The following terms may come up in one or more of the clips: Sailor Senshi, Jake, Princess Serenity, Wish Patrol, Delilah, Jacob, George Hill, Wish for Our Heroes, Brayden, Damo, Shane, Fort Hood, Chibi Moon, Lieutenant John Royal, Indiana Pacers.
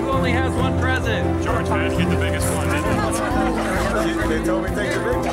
Who only has one present? George had hit the biggest one. They told me take the big one.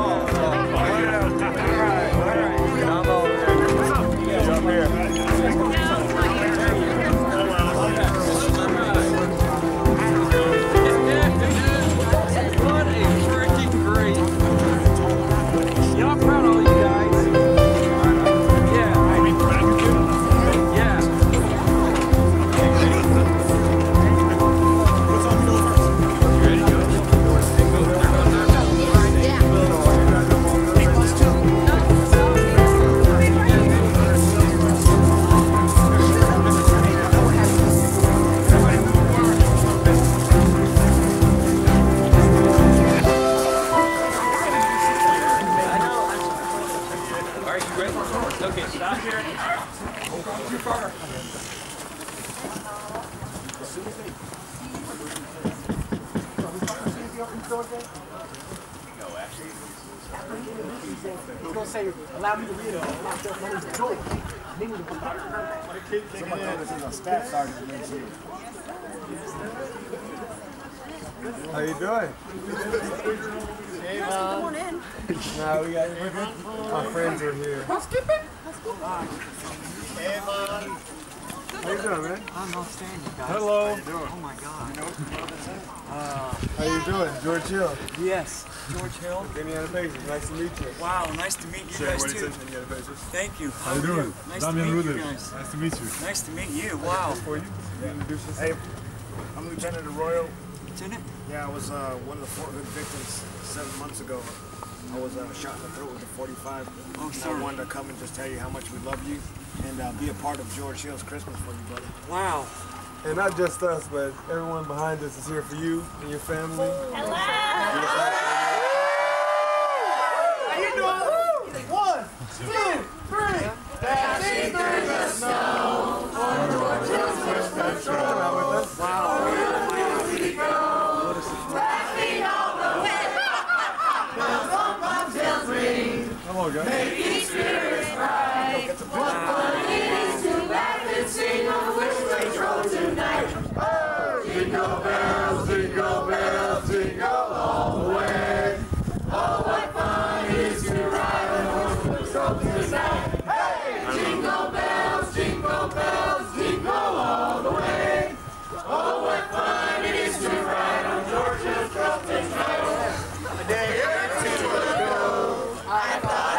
All right. How you doing? Hey, come on in. Nah, we got my friends are here. Housekeeping? Hey, man. How you doing, man? I'm outstanding, guys. Hello. How you doing? Oh my God. How you doing, George Hill? Yes, George Hill. Indiana Pacers. Nice to meet you. Wow, nice to meet you guys too. Thank you. How you doing? Nice to meet you guys. Nice to meet you. Nice to meet you. Wow. For you. Hey, I'm Lieutenant Royal. Lieutenant? Yeah, I was one of the Fort Hood victims 7 months ago. I was shot in the throat with a 45. Oh, sorry. I wanted to come and just tell you how much we love you and be a part of George Hill's Christmas for you, brother. Wow. And not just us, but everyone behind us is here for you and your family. Hello! How you doing? 1, 2, 3. Dashing through the snow on George Hill's Christmas patrol. Wow. May each spirit bright. What fun it is to laugh and sing on Wish Patrol tonight. Oh, jingle bells, jingle all the way. Oh, what fun it is to ride on Wish Patrol tonight. Hey, jingle bells, jingle all the way. Oh, what fun it is to ride on Georgia's Patrol tonight. A day or two ago, I thought.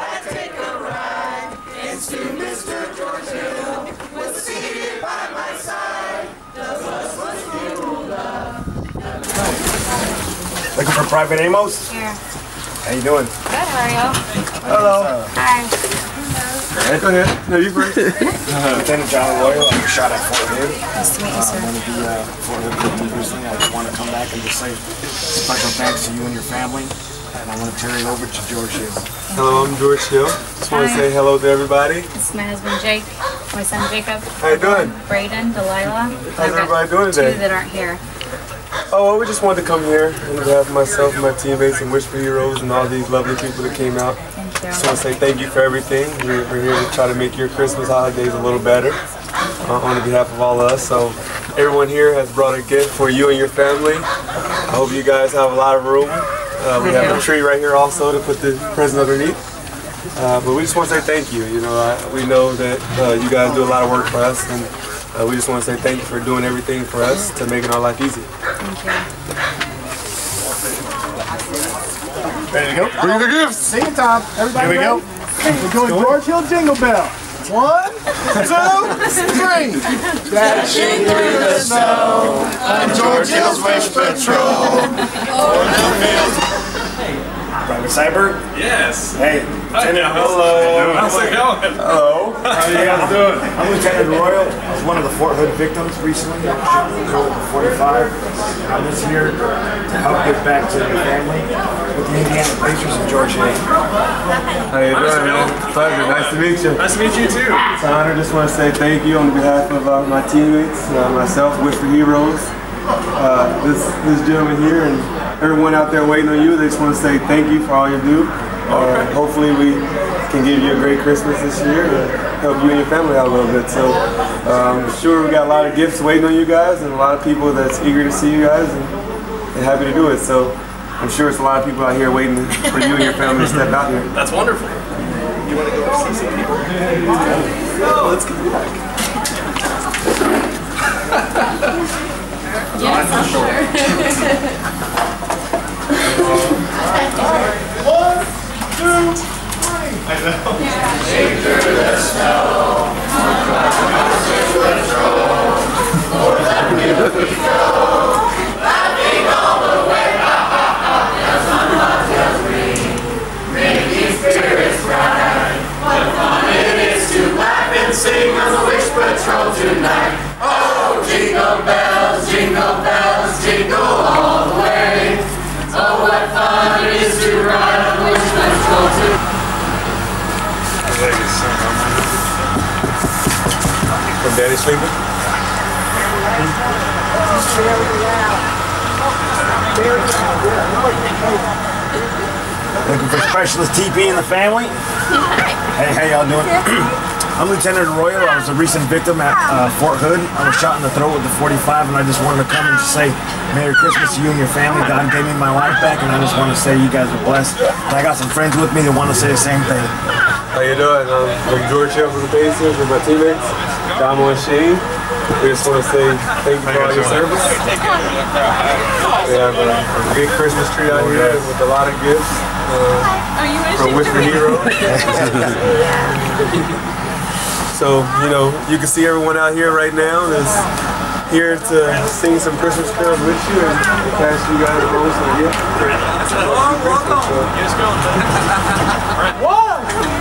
To Mr. George Hill was seated by my side. The bus was fueled up. Looking for Private Amos? Yeah. How you doing? Good, how are you? Hello. Hi. Hello. Go ahead. No, you first. Lieutenant John Royal, I was shot at Fort Hood. Nice to meet you, sir. I'm going to be Fort Hood recently. I just want to come back and just say special thanks to you and your family. And I want to turn it over to George Hill. Hello, I'm George Hill. Just want to say hello to everybody. This is my husband, Jake. My son, Jacob. How you doing? Brayden, Delilah. How's everybody doing today? Two that aren't here. Oh, well, we just wanted to come here and have myself and my teammates and Wish for Heroes and all these lovely people that came out. Thank you. Just want to say thank you for everything. We're here to try to make your Christmas holidays a little better on behalf of all of us. So everyone here has brought a gift for you and your family. I hope you guys have a lot of room. We have a tree right here also to put the present underneath. But we just want to say thank you. You know, we know that you guys do a lot of work for us, and we just want to say thank you for doing everything for us to making our life easy. Thank you. Ready to go? Bring the gifts. Sing it, Tom. Everybody. Here we go. We're going George Hill Jingle Bell. 1, 2, 3. Dashing through the snow on George Hill's Wish Patrol. Private Cyber? Yes. Hey. Lieutenant, hello. How's it going? Hello. How you guys doing? I'm Lieutenant Royal. I was one of the Fort Hood victims recently. I was shot in the throat with 45. I'm just here to help give back to my family with the Indiana Pacers and George Hill. How you doing, man? Pleasure. Nice to meet you. Nice to meet you too. It's an honor. Just want to say thank you on behalf of my teammates, myself, Wish for Heroes, this gentleman here, and everyone out there waiting on you. They just want to say thank you for all you do. Hopefully we can give you a great Christmas this year and help you and your family out a little bit. So I'm sure we got a lot of gifts waiting on you guys and a lot of people that's eager to see you guys and happy to do it. So I'm sure it's a lot of people out here waiting for you and your family to step out here. That's wonderful. You want to go see some people? No, let's get back. Yes, I'm sure. One, two, three. I know. Picture the snow. Or let me go. Let me all the way. As my love tells me. Make these spirits bright. What fun it is to laugh and sing on the Wish Patrol tonight. Oh, jingle bells. Jingle bells, jingle all the way. Oh, what fun it is to ride on the Wish Patrol tonight. From Daddy sleeping? Looking for specialist TP in the family? Hey, how y'all doing? I'm Lieutenant Royal. I was a recent victim at Fort Hood. I was shot in the throat with a .45, and I just wanted to come and say Merry Christmas to you and your family. God gave me my life back, and I just want to say you guys are blessed. And I got some friends with me that want to say the same thing. How you doing? I'm George Hill from the Pacers with my teammates, Damo and Shane. We just want to say thank you for all your service. We have a big Christmas tree out here with a lot of gifts from Wish for Heroes. So, you know, you can see everyone out here right now is here to sing some Christmas carols with you and pass you guys along. So, yeah. It's a long, long, long. One!